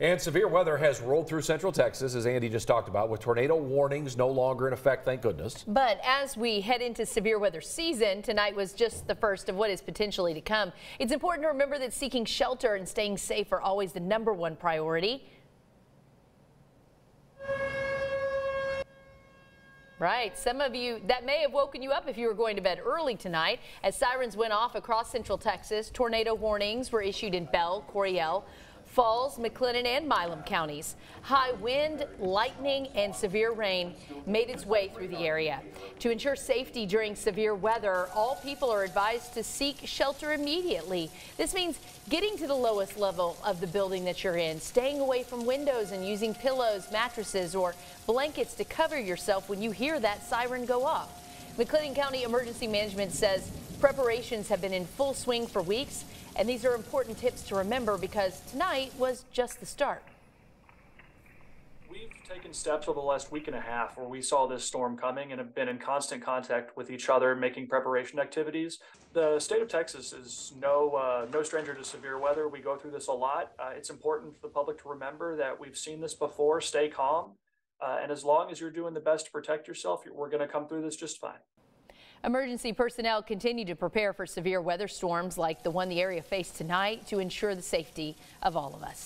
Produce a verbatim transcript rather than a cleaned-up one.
And severe weather has rolled through Central Texas, as Andy just talked about, with tornado warnings no longer in effect, thank goodness. But as we head into severe weather season, tonight was just the first of what is potentially to come. It's important to remember that seeking shelter and staying safe are always the number one priority. Right. Some of you, that may have woken you up if you were going to bed early tonight as sirens went off across Central Texas. Tornado warnings were issued in Bell, Coryell, Falls, McLennan, and Milam counties. High wind, lightning, and severe rain made its way through the area. To ensure safety during severe weather, all people are advised to seek shelter immediately. This means getting to the lowest level of the building that you're in, staying away from windows, and using pillows, mattresses, or blankets to cover yourself when you hear that siren go off. McLennan County Emergency Management says preparations have been in full swing for weeks, and these are important tips to remember because tonight was just the start. We've taken steps over the last week and a half where we saw this storm coming and have been in constant contact with each other, making preparation activities. The state of Texas is no, uh, no stranger to severe weather. We go through this a lot. Uh, it's important for the public to remember that we've seen this before. Stay calm. Uh, and as long as you're doing the best to protect yourself, we're going to come through this just fine. Emergency personnel continue to prepare for severe weather storms like the one the area faced tonight to ensure the safety of all of us.